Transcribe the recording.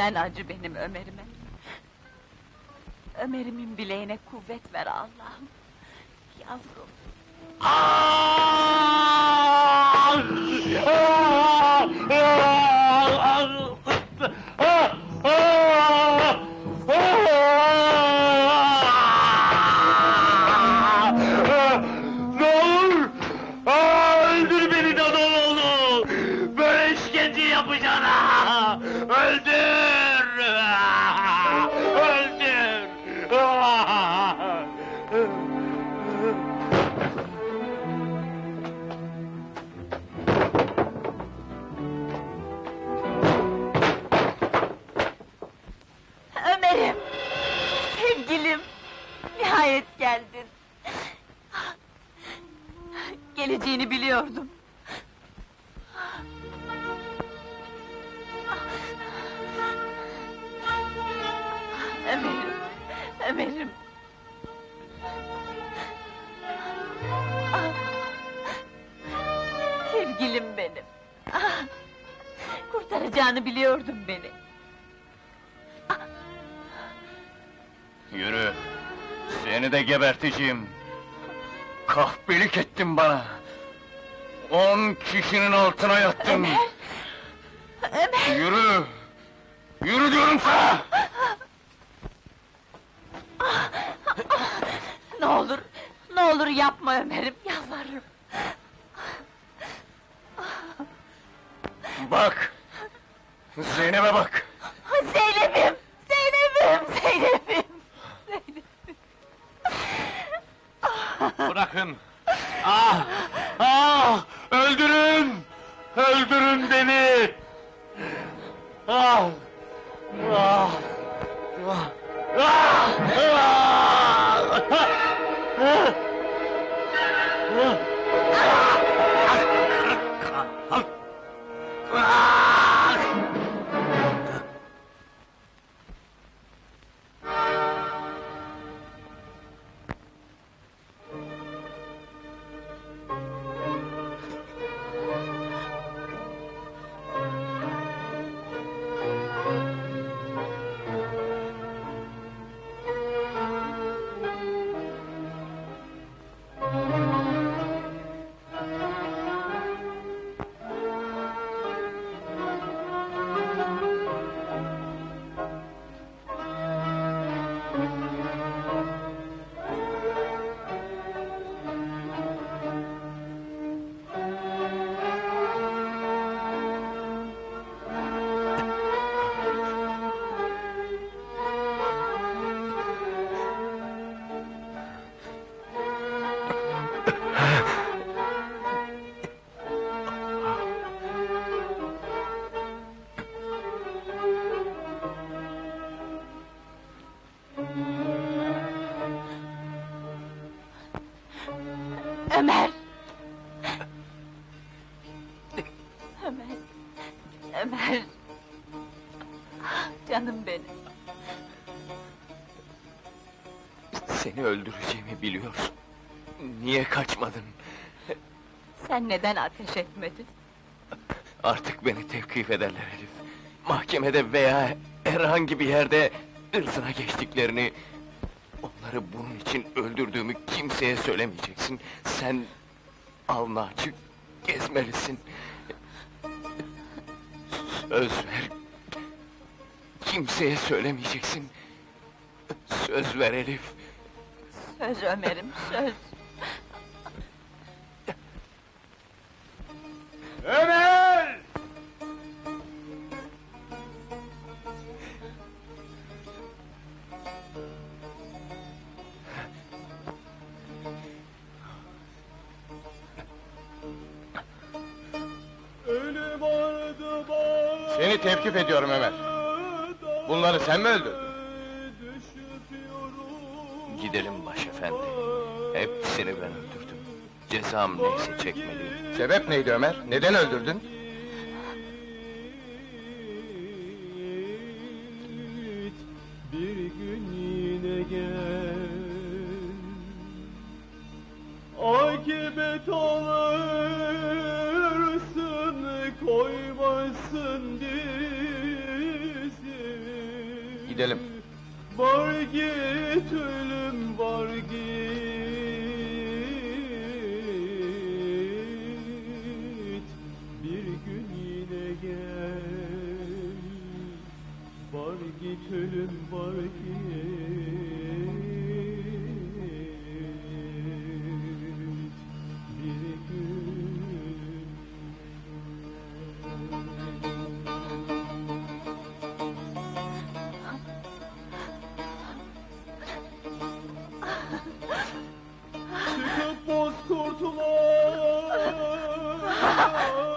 Sen acı benim Ömer'ime. Ömer'imin bileğine kuvvet ver Allah'ım. Yavrum. Geleceğini biliyordum. Ömer'im, Ömer'im. Sevgilim benim. Kurtaracağını biliyordum beni. Yürü, seni de geberteceğim. Kahpelik ettin bana! 10 kişinin altına yattın! Ömer! Ömer! Yürü! Yürü diyorum sana! Ne olur, ne olur yapma Ömer'im, yalvarırım! Bak! Zeynep'e bak! Zeynep'im! Zeynep'im! Zeynep'im! Bırakın! Ah! Ah! Öldürün! Öldürün beni! Ah! Ah! Ah! Ah! Ah! Ah! Ömer! Ömer! Ömer! Canım benim! Seni öldüreceğimi biliyorsun. Niye kaçmadın? Sen neden ateş etmedin? Artık beni tevkif ederler Elif. Mahkemede veya herhangi bir yerde ırzına geçtiklerini... Onları bunun için öldürdüğümü kimseye söylemeyeceksin. Sen alnı açık gezmelisin. Söz ver. Kimseye söylemeyeceksin. Söz ver Elif. Söz Ömer'im, söz. Ömer! Seni tevkif ediyorum Ömer. Bunları sen mi öldürdün? Gidelim başefendi. Hepsini ben öldürdüm. Cezam neyse çekmeliyim. Sebep neydi Ömer? Neden öldürdün? Bir gün yine gel. Akıbet olasın koymasın dizi. gidelim. Var git ölüm, var git. Bir gün yine gel. Var git ölüm, var git. Bir gün. Çıkıp boz kurtuma.